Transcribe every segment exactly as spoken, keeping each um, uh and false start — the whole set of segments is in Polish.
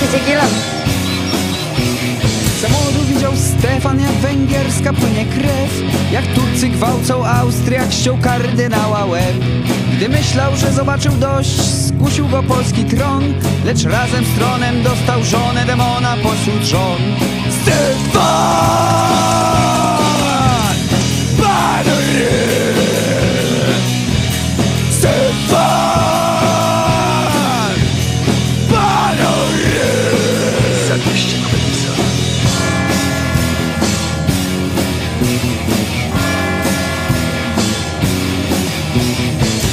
się z Egilą. Z samochodu widział Stefan, jak węgierska płynie krew, jak Turcy gwałcą Austriak, ściął kardynała łeb. Gdy myślał, że zobaczył dość, skusił go polski tron, lecz razem z tronem dostał żonę demona pośród żon. Stefan Batory! Stefan Batory! Zabierzcie Kubisa.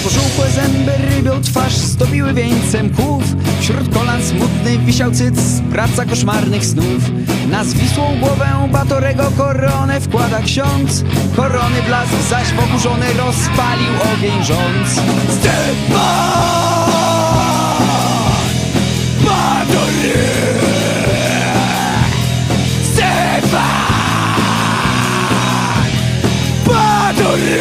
Pożółkłe zęby rybią twarz zdobiły wieńcem kłów. Wśród kolan smutny wisiał cyc, praca koszmarnych snów. Na zwisłą głowę Batorego koronę wkłada ksiądz, korony blask zaś pokurzony rozpalił ogień rządz. Stefan Batory! Stefan Batory!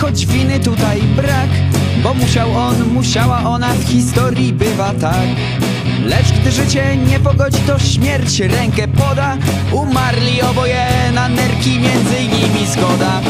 Choć winy tutaj brak, bo musiał on, musiała ona, w historii bywa tak. Lecz gdy życie nie pogodzi, to śmierć rękę poda. Umarli oboje na nerki, między nimi zgoda.